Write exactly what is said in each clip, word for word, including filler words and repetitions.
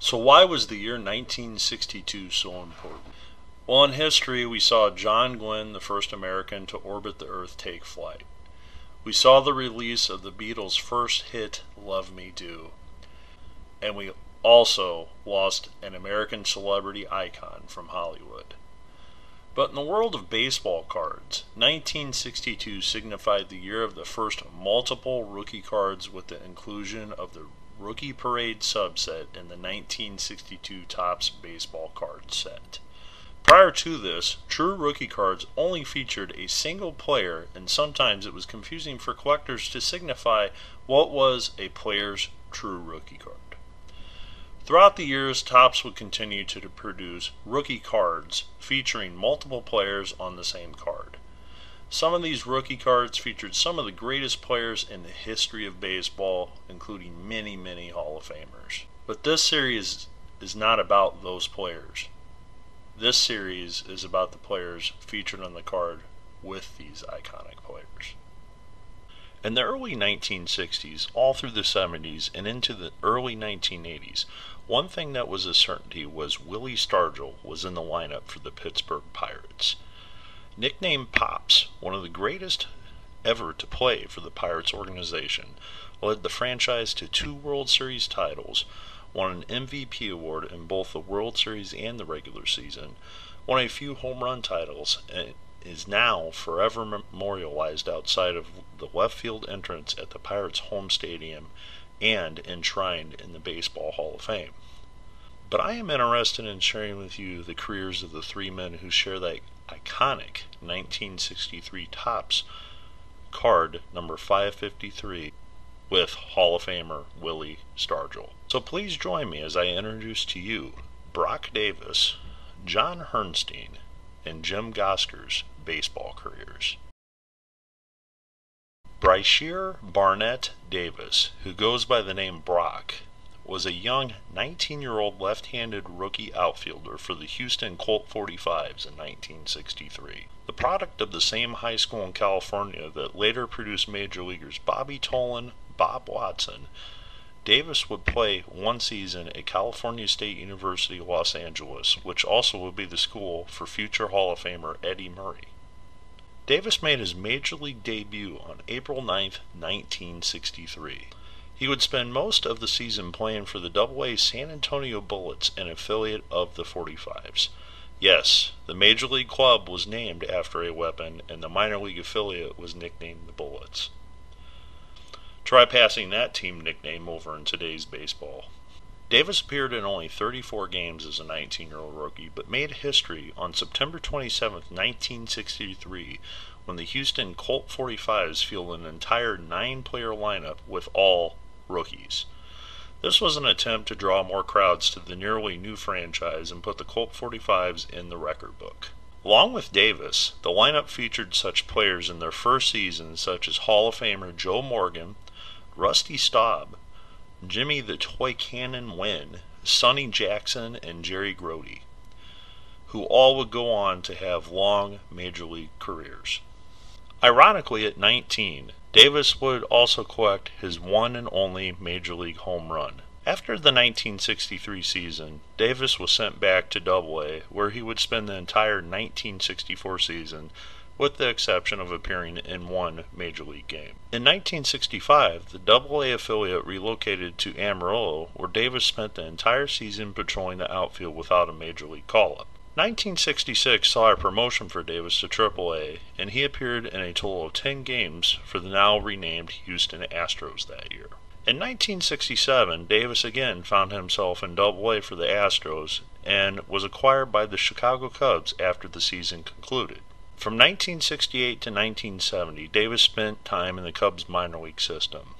So why was the year nineteen sixty-two so important? Well, in history, we saw John Glenn, the first American to orbit the Earth, take flight. We saw the release of the Beatles' first hit, Love Me Do. And we also lost an American celebrity icon from Hollywood. But in the world of baseball cards, nineteen sixty-two signified the year of the first multiple rookie cards with the inclusion of the Rookie Parade subset in the nineteen sixty-two Topps baseball card set. Prior to this, true rookie cards only featured a single player, and sometimes it was confusing for collectors to signify what was a player's true rookie card. Throughout the years, Topps would continue to produce rookie cards featuring multiple players on the same card. Some of these rookie cards featured some of the greatest players in the history of baseball, including many, many Hall of Famers. But this series is not about those players. This series is about the players featured on the card with these iconic players. In the early nineteen sixties, all through the seventies, and into the early nineteen eighties, one thing that was a certainty was Willie Stargell was in the lineup for the Pittsburgh Pirates. Nicknamed Pops, one of the greatest ever to play for the Pirates organization, led the franchise to two World Series titles, won an M V P award in both the World Series and the regular season, won a few home run titles, and is now forever memorialized outside of the left field entrance at the Pirates' home stadium and enshrined in the Baseball Hall of Fame. But I am interested in sharing with you the careers of the three men who share that iconic nineteen sixty-three Topps card number five fifty-three with Hall of Famer Willie Stargell. So please join me as I introduce to you Brock Davis, John Herrnstein, and Jim Gosger's baseball careers. Bryshear Barnett Davis, who goes by the name Brock, was a young nineteen-year-old left-handed rookie outfielder for the Houston Colt forty-fives in nineteen sixty-three. The product of the same high school in California that later produced major leaguers Bobby Tolan, Bob Watson, Davis would play one season at California State University, Los Angeles, which also would be the school for future Hall of Famer Eddie Murray. Davis made his major league debut on April ninth, nineteen sixty-three. He would spend most of the season playing for the double A San Antonio Bullets, an affiliate of the forty-fives. Yes, the Major League Club was named after a weapon, and the minor league affiliate was nicknamed the Bullets. Try passing that team nickname over in today's baseball. Davis appeared in only thirty-four games as a nineteen-year-old rookie, but made history on September twenty-seventh, nineteen sixty-three, when the Houston Colt forty-fives fielded an entire nine-player lineup with all rookies. This was an attempt to draw more crowds to the nearly new franchise and put the Colt forty-fives in the record book. Along with Davis, the lineup featured such players in their first season such as Hall of Famer Joe Morgan, Rusty Staub, Jimmy the Toy Cannon Wynn, Sonny Jackson, and Jerry Grody, who all would go on to have long major league careers. Ironically, at nineteen, Davis would also collect his one and only major league home run. After the nineteen sixty-three season, Davis was sent back to double A, where he would spend the entire nineteen sixty-four season, with the exception of appearing in one major league game. In nineteen sixty-five, the double A affiliate relocated to Amarillo, where Davis spent the entire season patrolling the outfield without a major league call-up. nineteen sixty-six saw a promotion for Davis to triple A, and he appeared in a total of ten games for the now renamed Houston Astros that year. In nineteen sixty-seven, Davis again found himself in double A for the Astros and was acquired by the Chicago Cubs after the season concluded. From nineteen sixty-eight to nineteen seventy, Davis spent time in the Cubs minor league system.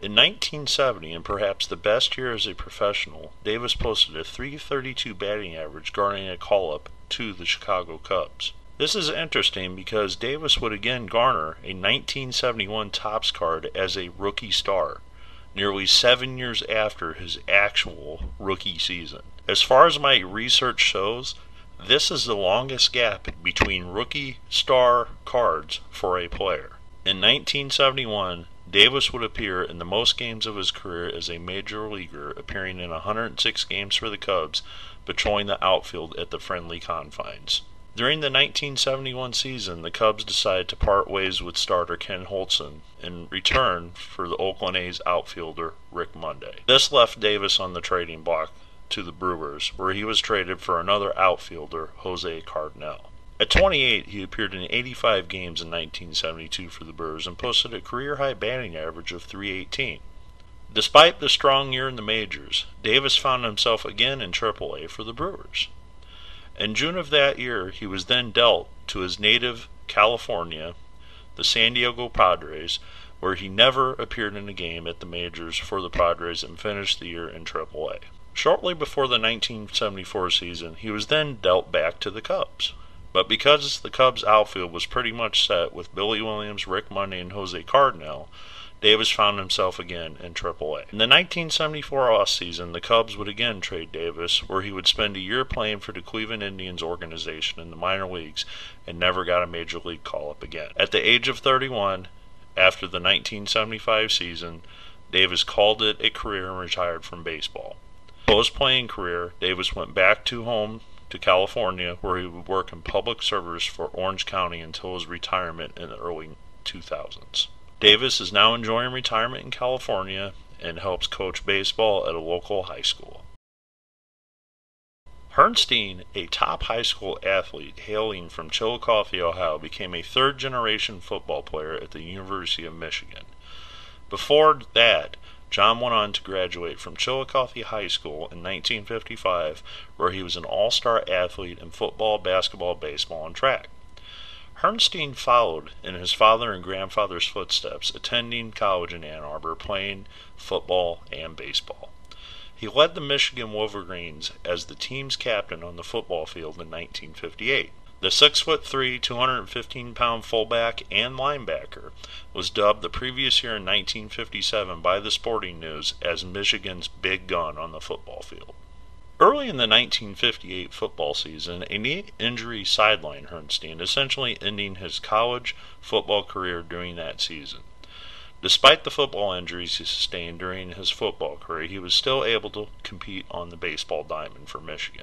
In nineteen seventy, and perhaps the best year as a professional, Davis posted a three thirty-two batting average, garnering a call-up to the Chicago Cubs. This is interesting because Davis would again garner a nineteen seventy-one Topps card as a rookie star, nearly seven years after his actual rookie season. As far as my research shows, This is the longest gap between rookie star cards for a player. In nineteen seventy-one, Davis would appear in the most games of his career as a major leaguer, appearing in one hundred six games for the Cubs, patrolling the outfield at the friendly confines. During the nineteen seventy-one season, the Cubs decided to part ways with starter Ken Holtzman in return for the Oakland A's outfielder Rick Monday. This left Davis on the trading block to the Brewers, where he was traded for another outfielder, Jose Cardenal. At twenty-eight, he appeared in eighty-five games in nineteen seventy-two for the Brewers and posted a career-high batting average of three eighteen. Despite the strong year in the majors, Davis found himself again in triple A for the Brewers. In June of that year, he was then dealt to his native California, the San Diego Padres, where he never appeared in a game at the majors for the Padres and finished the year in triple A. Shortly before the nineteen seventy-four season, he was then dealt back to the Cubs. But because the Cubs outfield was pretty much set with Billy Williams, Rick Monday, and Jose Cardenal, Davis found himself again in triple A. In the nineteen seventy-four offseason, the Cubs would again trade Davis, where he would spend a year playing for the Cleveland Indians organization in the minor leagues and never got a major league call-up again. At the age of thirty-one, after the nineteen seventy-five season, Davis called it a career and retired from baseball. Post-playing career, Davis went back to home to California, where he would work in public service for Orange County until his retirement in the early two thousands. Davis is now enjoying retirement in California and helps coach baseball at a local high school. Herrnstein, a top high school athlete hailing from Chillicothe, Ohio, became a third-generation football player at the University of Michigan. Before that, John went on to graduate from Chillicothe High School in nineteen fifty-five, where he was an all-star athlete in football, basketball, baseball, and track. Herrnstein followed in his father and grandfather's footsteps, attending college in Ann Arbor, playing football and baseball. He led the Michigan Wolverines as the team's captain on the football field in nineteen fifty-eight. The six foot three, two hundred fifteen pound fullback and linebacker was dubbed the previous year in nineteen fifty-seven by the Sporting News as Michigan's big gun on the football field. Early in the nineteen fifty-eight football season, a knee injury sidelined Herrnstein, essentially ending his college football career during that season. Despite the football injuries he sustained during his football career, he was still able to compete on the baseball diamond for Michigan.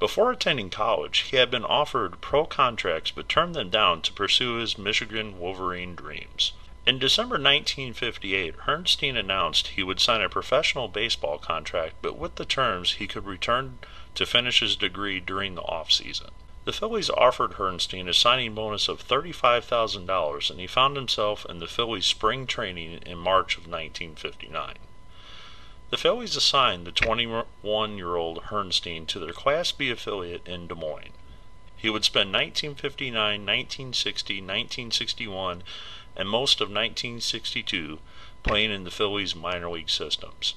Before attending college, he had been offered pro contracts but turned them down to pursue his Michigan Wolverine dreams. In December nineteen fifty-eight, Herrnstein announced he would sign a professional baseball contract, but with the terms he could return to finish his degree during the offseason. The Phillies offered Herrnstein a signing bonus of thirty-five thousand dollars, and he found himself in the Phillies' spring training in March of nineteen fifty-nine. The Phillies assigned the twenty-one-year-old Herrnstein to their Class B affiliate in Des Moines. He would spend nineteen fifty-nine, nineteen sixty, nineteen sixty-one, and most of nineteen sixty-two playing in the Phillies' minor league systems.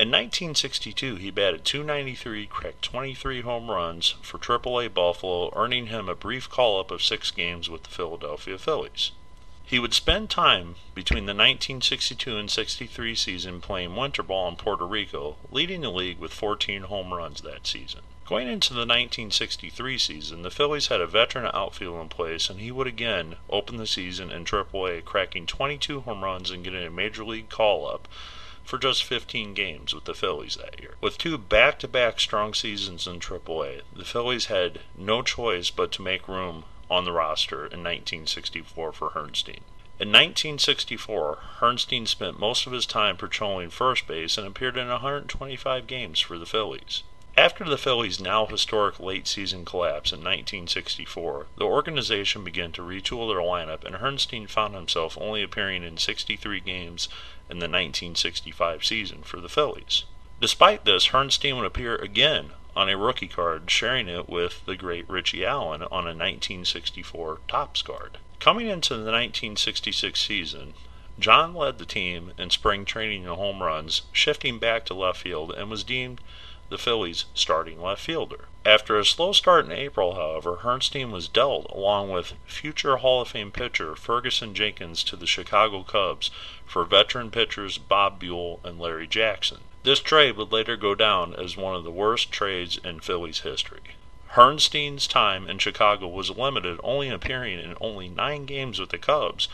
In nineteen sixty-two, he batted two ninety-three, cracked twenty-three home runs for triple A Buffalo, earning him a brief call-up of six games with the Philadelphia Phillies. He would spend time between the nineteen sixty-two and sixty-three season playing winter ball in Puerto Rico, leading the league with fourteen home runs that season. Going into the nineteen sixty-three season, the Phillies had a veteran outfield in place, and he would again open the season in triple A, cracking twenty-two home runs and getting a major league call-up for just fifteen games with the Phillies that year. With two back-to-back strong seasons in triple A, the Phillies had no choice but to make room on the roster in nineteen sixty-four for Herrnstein. In nineteen sixty-four, Herrnstein spent most of his time patrolling first base and appeared in one hundred twenty-five games for the Phillies. After the Phillies' now historic late-season collapse in nineteen sixty-four, the organization began to retool their lineup, and Herrnstein found himself only appearing in sixty-three games in the nineteen sixty-five season for the Phillies. Despite this, Herrnstein would appear again on a rookie card, sharing it with the great Richie Allen on a nineteen sixty-four Topps card. Coming into the nineteen sixty-six season, John led the team in spring training and home runs, shifting back to left field, and was deemed the Phillies' starting left fielder. After a slow start in April, however, Herrnstein was dealt along with future Hall of Fame pitcher Ferguson Jenkins to the Chicago Cubs for veteran pitchers Bob Buell and Larry Jackson. This trade would later go down as one of the worst trades in Phillies history. Herrnstein's time in Chicago was limited, only appearing in only nine games with the Cubs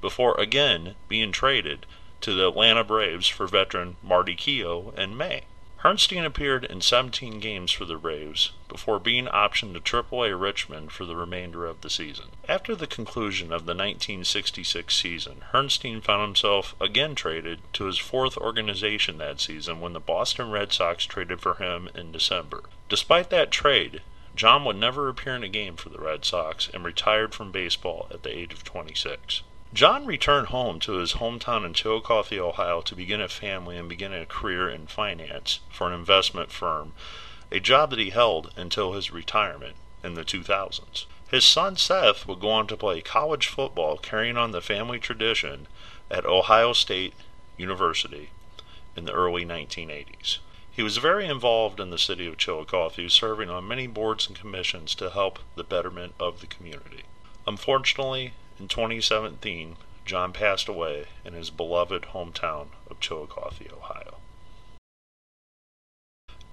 before again being traded to the Atlanta Braves for veteran Marty Keough in May. Herrnstein appeared in seventeen games for the Braves before being optioned to triple A Richmond for the remainder of the season. After the conclusion of the nineteen sixty-six season, Herrnstein found himself again traded to his fourth organization that season when the Boston Red Sox traded for him in December. Despite that trade, John would never appear in a game for the Red Sox and retired from baseball at the age of twenty-six. John returned home to his hometown in Chillicothe, Ohio to begin a family and begin a career in finance for an investment firm, a job that he held until his retirement in the two thousands. His son Seth would go on to play college football, carrying on the family tradition at Ohio State University in the early nineteen eighties. He was very involved in the city of Chillicothe, serving on many boards and commissions to help the betterment of the community. Unfortunately, in twenty seventeen, John passed away in his beloved hometown of Chillicothe, Ohio.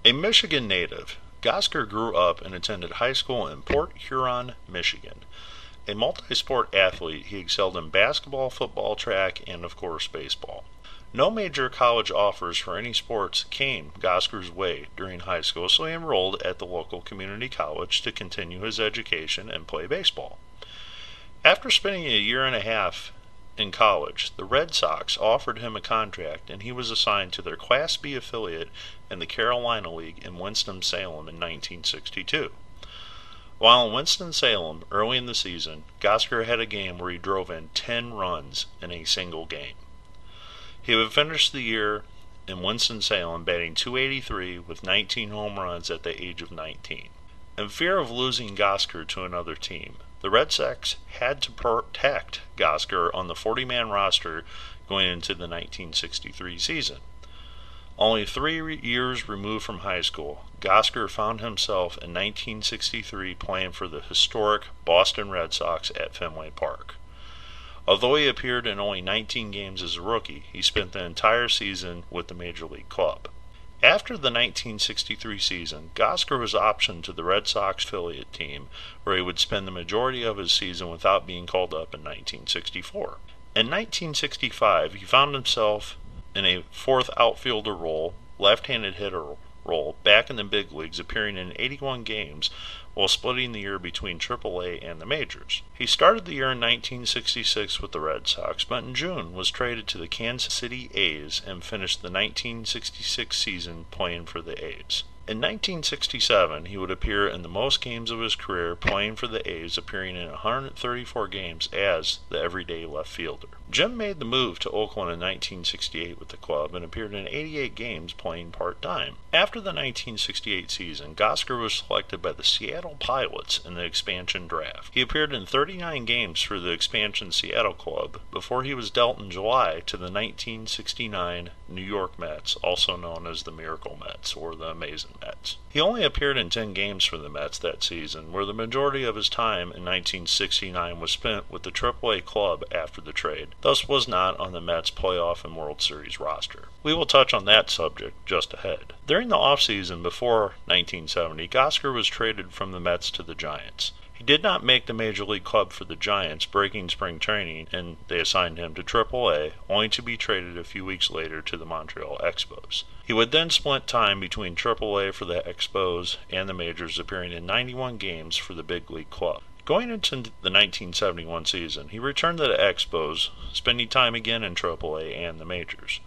A Michigan native, Gosger grew up and attended high school in Port Huron, Michigan. A multi-sport athlete, he excelled in basketball, football, track, and of course baseball. No major college offers for any sports came Gosger's way during high school, so he enrolled at the local community college to continue his education and play baseball. After spending a year and a half in college, the Red Sox offered him a contract, and he was assigned to their Class B affiliate in the Carolina League in Winston-Salem in nineteen sixty-two. While in Winston-Salem, early in the season, Gosger had a game where he drove in ten runs in a single game. He would finish the year in Winston-Salem batting two eighty-three with nineteen home runs at the age of nineteen. In fear of losing Gosger to another team, the Red Sox had to protect Gosger on the forty-man roster going into the nineteen sixty-three season. Only three years removed from high school, Gosger found himself in nineteen sixty-three playing for the historic Boston Red Sox at Fenway Park. Although he appeared in only nineteen games as a rookie, he spent the entire season with the Major League club. After the nineteen sixty-three season, Gosger was optioned to the Red Sox affiliate team, where he would spend the majority of his season without being called up in nineteen sixty-four. In nineteen sixty-five, he found himself in a fourth outfielder role, left-handed hitter role, back in the big leagues, appearing in eighty-one games, while splitting the year between triple A and the majors. He started the year in nineteen sixty-six with the Red Sox, but in June was traded to the Kansas City A's and finished the nineteen sixty-six season playing for the A's. In nineteen sixty-seven, he would appear in the most games of his career playing for the A's, appearing in one hundred thirty-four games as the everyday left fielder. Jim made the move to Oakland in nineteen sixty-eight with the club and appeared in eighty-eight games playing part-time. After the nineteen sixty-eight season, Gosger was selected by the Seattle Pilots in the expansion draft. He appeared in thirty-nine games for the expansion Seattle club before he was dealt in July to the nineteen sixty-nine New York Mets, also known as the Miracle Mets or the Amazing Mets. He only appeared in ten games for the Mets that season, where the majority of his time in nineteen sixty-nine was spent with the triple A club after the trade, thus was not on the Mets playoff and World Series roster. We will touch on that subject just ahead. During the offseason before nineteen seventy, Gosger was traded from the Mets to the Giants. He did not make the Major League club for the Giants, breaking spring training, and they assigned him to triple A, only to be traded a few weeks later to the Montreal Expos. He would then split time between triple A for the Expos and the majors, appearing in ninety-one games for the big league club. Going into the nineteen seventy-one season, he returned to the Expos, spending time again in triple A and the majors.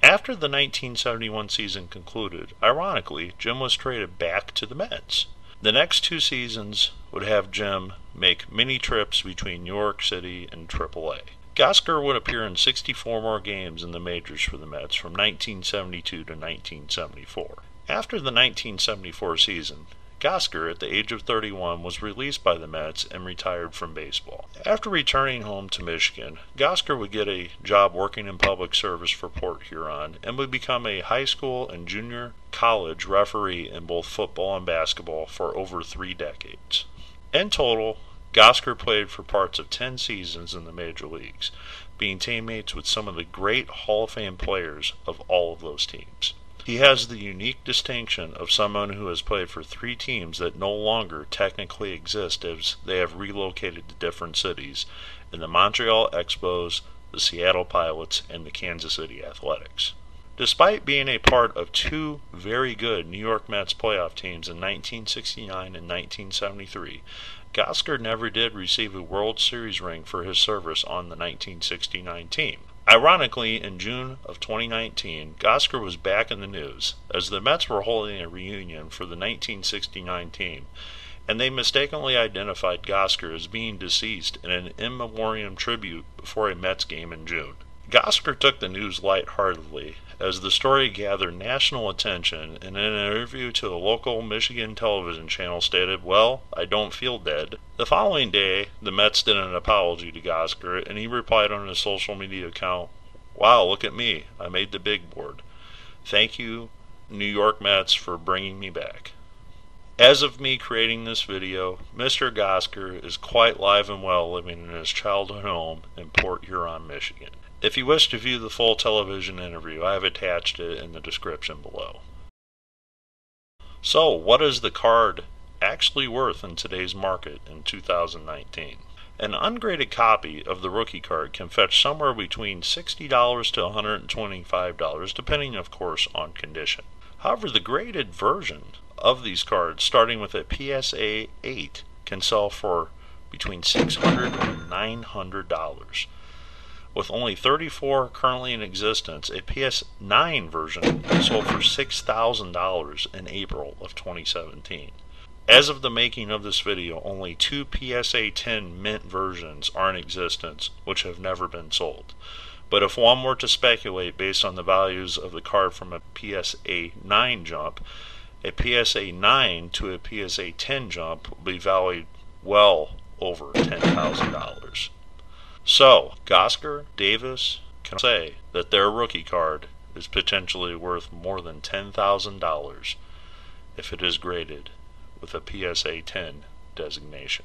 After the nineteen seventy-one season concluded, ironically, Jim was traded back to the Mets. The next two seasons would have Jim make many trips between New York City and triple A. Gosger would appear in sixty-four more games in the majors for the Mets from nineteen seventy-two to nineteen seventy-four. After the nineteen seventy-four season, Gosger, at the age of thirty-one, was released by the Mets and retired from baseball. After returning home to Michigan, Gosger would get a job working in public service for Port Huron and would become a high school and junior college referee in both football and basketball for over three decades. In total, Gosger played for parts of ten seasons in the major leagues, being teammates with some of the great Hall of Fame players of all of those teams. He has the unique distinction of someone who has played for three teams that no longer technically exist as they have relocated to different cities, in the Montreal Expos, the Seattle Pilots, and the Kansas City Athletics. Despite being a part of two very good New York Mets playoff teams in nineteen sixty-nine and nineteen seventy-three, Gosger never did receive a World Series ring for his service on the nineteen sixty-nine team. Ironically, in June of twenty nineteen, Gosger was back in the news, as the Mets were holding a reunion for the nineteen sixty-nine team, and they mistakenly identified Gosger as being deceased in an in memoriam tribute before a Mets game in June. Gosger took the news lightheartedly, as the story gathered national attention, and in an interview to a local Michigan television channel stated, "Well, I don't feel dead." The following day, the Mets did an apology to Gosger, and he replied on his social media account, "Wow, look at me. I made the big board. Thank you, New York Mets, for bringing me back." As of me creating this video, Mister Gosger is quite live and well, living in his childhood home in Port Huron, Michigan. If you wish to view the full television interview, I have attached it in the description below. So, what is the card actually worth in today's market in two thousand nineteen? An ungraded copy of the rookie card can fetch somewhere between sixty dollars to one hundred twenty-five dollars, depending, of course, on condition. However, the graded version of these cards, starting with a P S A eight, can sell for between six hundred and nine hundred dollars. With only thirty-four currently in existence, a P S nine version sold for six thousand dollars in April of twenty seventeen. As of the making of this video, only two P S A ten mint versions are in existence, which have never been sold. But if one were to speculate based on the values of the card from a P S A nine jump, a P S A nine to a P S A ten jump will be valued well over ten thousand dollars. So, Gosger, Davis can say that their rookie card is potentially worth more than ten thousand dollars if it is graded with a P S A ten designation.